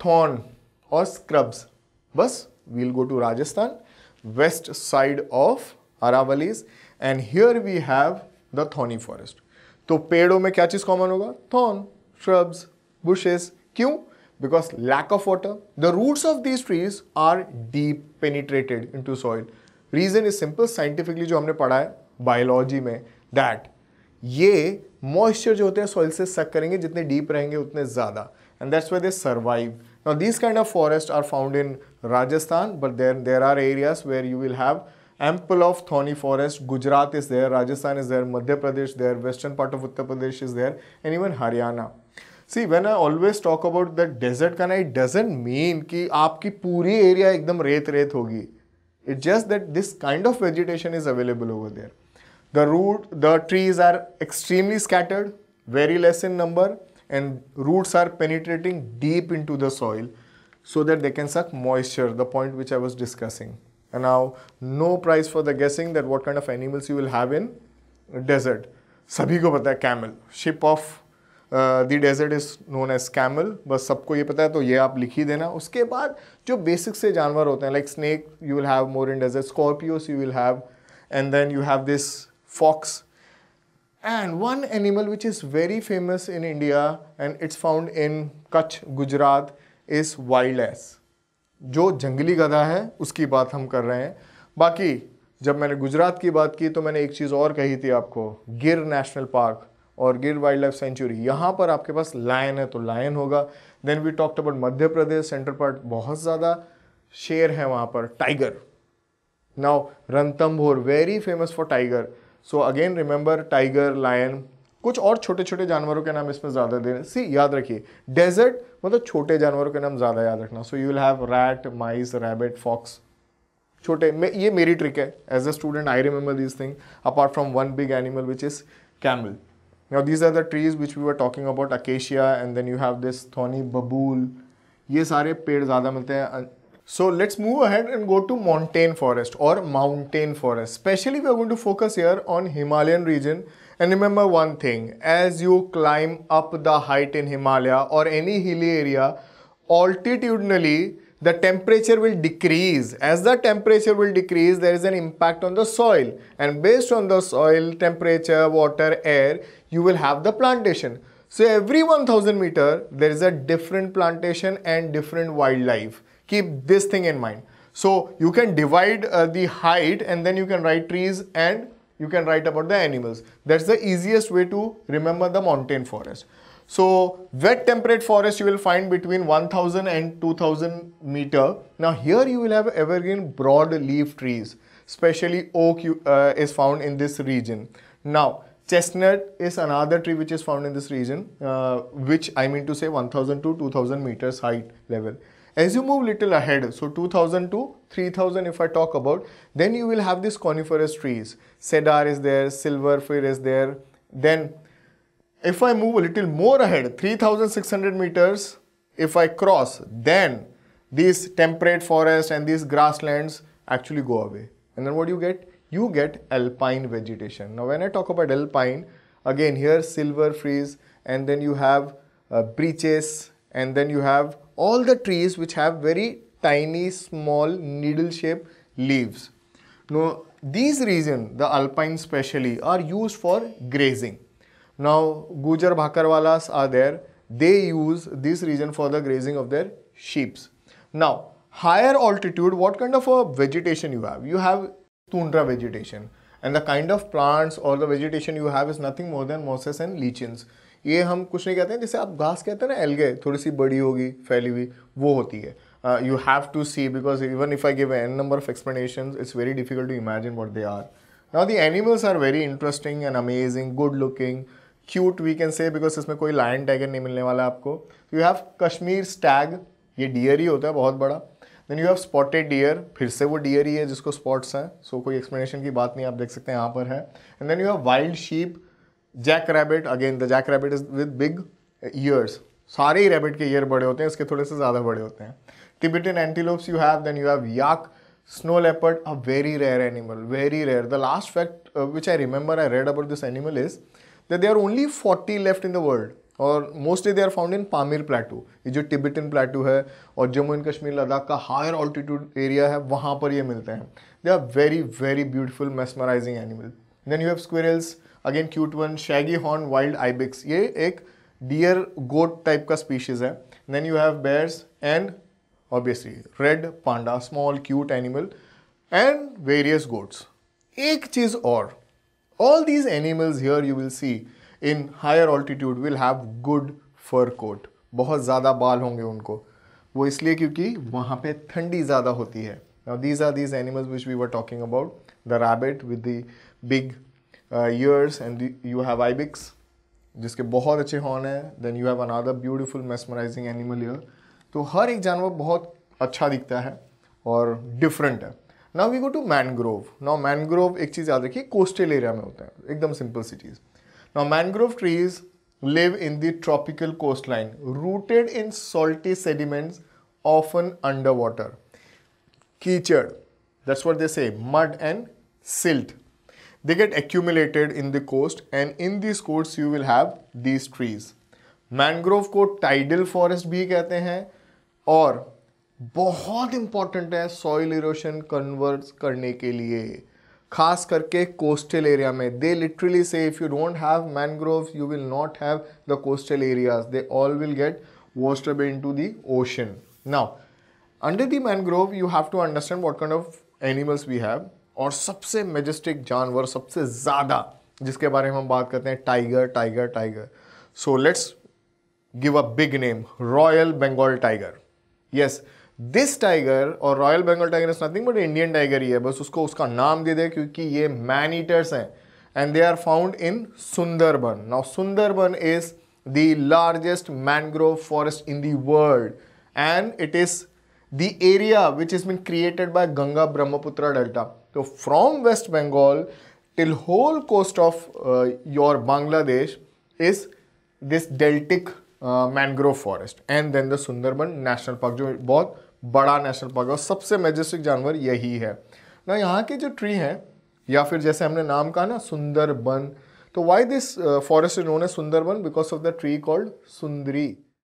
thorn or scrubs. Bas, we'll go to Rajasthan, west side of Aravallies, and here we have the thorny forest. तो पेड़ों में क्या चीज common होगा? Thorn, shrubs, bushes. क्यों? Because lack of water. The roots of these trees are deep penetrated into soil. Reason is simple, scientifically जो हमने पढ़ा है बायोलॉजी में, दैट ये मॉइस्चर जो होते हैं सॉइल से सक करेंगे, जितने डीप रहेंगे उतने ज्यादा, and that's why they survive. Now these kind of forest are found in Rajasthan, but there are areas where you will have ample of thorny forest. Gujarat is there, Rajasthan is there, Madhya Pradesh there, western part of Uttar Pradesh is there, and even Haryana. See, when I always talk about the desert, kana, it doesn't mean कि आपकी पूरी area एकदम रेत रेत होगी. It's just that this kind of vegetation is available over there. The trees are extremely scattered, very less in number, and roots are penetrating deep into the soil so that they can suck moisture, the point which I was discussing. And now, no prize for the guessing that what kind of animals you will have in desert. सभी को पता है camel. Ship of the desert is known as camel. बस सबको ये पता है, तो ये आप लिख ही देना. उसके बाद जो basic से जानवर होते हैं, like snake you will have more in desert, scorpions you will have, and then you have this fox. And one animal which is very famous in India and it's found in Kutch, Gujarat, is wild ass. जो जंगली गधा है उसकी बात हम कर रहे हैं. बाकी जब मैंने गुजरात की बात की तो मैंने एक चीज़ और कही थी आपको, गिर नेशनल पार्क और गिर वाइल्ड लाइफ सेंचुरी, यहाँ पर आपके पास लायन है तो लायन होगा. Then we talked about Madhya Pradesh central part, बहुत ज़्यादा शेर है वहाँ पर, tiger. Now Ranthambore very famous for tiger. So again remember tiger, lion, कुछ और छोटे छोटे जानवरों के नाम इसमें ज़्यादा देने. सी याद रखिए, डेजर्ट मतलब छोटे जानवरों के नाम ज़्यादा याद रखना. So you will have rat, mice, rabbit, fox, छोटे. ये मेरी ट्रिक है as a student, I remember this thing apart from one big animal which is camel. Now these are the trees which we were talking about, acacia, and then you have this thorny babul. ये सारे पेड़ ज़्यादा मिलते हैं. So let's move ahead and go to montane forest or mountain forest. Especially we are going to focus here on Himalayan region. And remember one thing, as you climb up the height in Himalaya or any hilly area, altitudinally the temperature will decrease. As the temperature will decrease, there is an impact on the soil. And based on the soil, temperature, water, air, you will have the plantation. So every 1000 meter, there is a different plantation and different wildlife. Keep this thing in mind. So you can divide the height and then you can write trees and you can write about the animals. That's the easiest way to remember the mountain forest. So wet temperate forest you will find between 1000 and 2000 meter. Now here you will have evergreen broad leaf trees. Especially oak is found in this region. Now chestnut is another tree which is found in this region, which I mean to say 1000 to 2000 meters height level. As you move little ahead, so 2000 to 3000 if I talk about, then you will have these coniferous trees. Cedar is there, silver fir is there. Then if I move a little more ahead, 3600 meters, if I cross, then these temperate forests and these grasslands actually go away. And then what do you get? You get alpine vegetation. Now when I talk about alpine, again here silver firs, and then you have beeches, and then you have all the trees which have very tiny, small, needle-shaped leaves. Now, these regions, the alpine especially, are used for grazing. Now, Gujjar, Bhakarwalas are there. They use this region for the grazing of their sheep. Now, higher altitude, what kind of a vegetation you have? You have tundra vegetation. And the kind of plants or the vegetation you have is nothing more than mosses and lichens. ये हम कुछ नहीं कहते हैं, जैसे आप घास कहते हैं ना, एल्गे थोड़ी सी बड़ी होगी, फैली हुई, वो होती है. You have to see, because even if I give an number of explanation, it's very difficult to imagine what they are. Now the animals are very interesting and amazing, good looking, cute we can say, because इसमें कोई lion tiger नहीं मिलने वाला आपको. You have Kashmir stag, ये deer ही होता है बहुत बड़ा. Then you have spotted deer, फिर से वो डियर ही है जिसको स्पॉट्स हैं, सो कोई एक्सप्लेनेशन की बात नहीं, आप देख सकते हैं यहाँ पर है. And then you have wild sheep, jack rabbit. Again the jack rabbit is with big ears, सारे ही रैबिट के ईयर बड़े होते हैं, इसके थोड़े से ज़्यादा बड़े होते हैं. Tibetan antelopes you have, then you have yak, snow leopard, a very rare animal, very rare. The last fact which I remember I read about this animal is that there are only 40 left in the world और mostly they are found in Pamir plateau, ये जो Tibetan प्लेटू है और Jammu and Kashmir Ladakh का higher altitude area है, वहाँ पर ये मिलते हैं. They are very very beautiful mesmerising animal. Then you have squirrels, again cute one, shaggy horn wild ibex, ये एक डियर गोट टाइप का स्पीशीज़ है. Then you have bears and obviously red panda, small cute animal, and various goats. एक चीज़ और, all these animals here you will see in higher altitude will have good fur coat, बहुत ज़्यादा बाल होंगे उनको, वो इसलिए क्योंकि वहाँ पे ठंडी ज़्यादा होती है. Now these are these animals which we were talking about, the rabbit with the big ears and you have ibex जिसके बहुत अच्छे हॉर्न है. Then you have another beautiful mesmerising animal year. तो हर एक जानवर बहुत अच्छा दिखता है और डिफरेंट है. Now we go to mangrove. Now mangrove एक चीज़ याद रखिए, कोस्टल एरिया में होता है, एकदम सिंपल सी चीज़. Now mangrove trees live in the tropical coastline, rooted in salty sediments, often underwater. Kichad, that's what they say, mud and silt. They get accumulated in the coast, and in these coasts you will have these trees. Mangrove को tidal forest भी कहते हैं और बहुत important है soil erosion converts करने के लिए, खास करके कोस्टल एरिया में. They literally say if you don't have mangrove you will not have the coastal areas, they all will get washed away into the ocean. Now under the mangrove you have to understand what kind of animals we have. और सबसे Majestic जानवर, सबसे ज़्यादा जिसके बारे में हम बात करते हैं, tiger tiger tiger. So let's give a big name, royal Bengal tiger. Yes, this tiger और royal Bengal tiger is nothing but Indian tiger ही है, बस उसको उसका नाम दे दे क्योंकि ये मैन ईटर्स हैं. And they are found in Sundarban. Now Sundarban is the largest mangrove forest in the world, and it is the area which is been created by Ganga Brahmaputra delta. तो from waste Bengal till whole coast of your Bangladesh is this deltaic mangrove forest. And then the Sundarban national park, जो बहुत बड़ा national park और सबसे Majestic जानवर यही है ना. यहाँ के जो ट्री हैं, या फिर जैसे हमने नाम कहा ना, सुंदरबन, तो why this forest is known as Sundarban? Because of the tree called Sundari.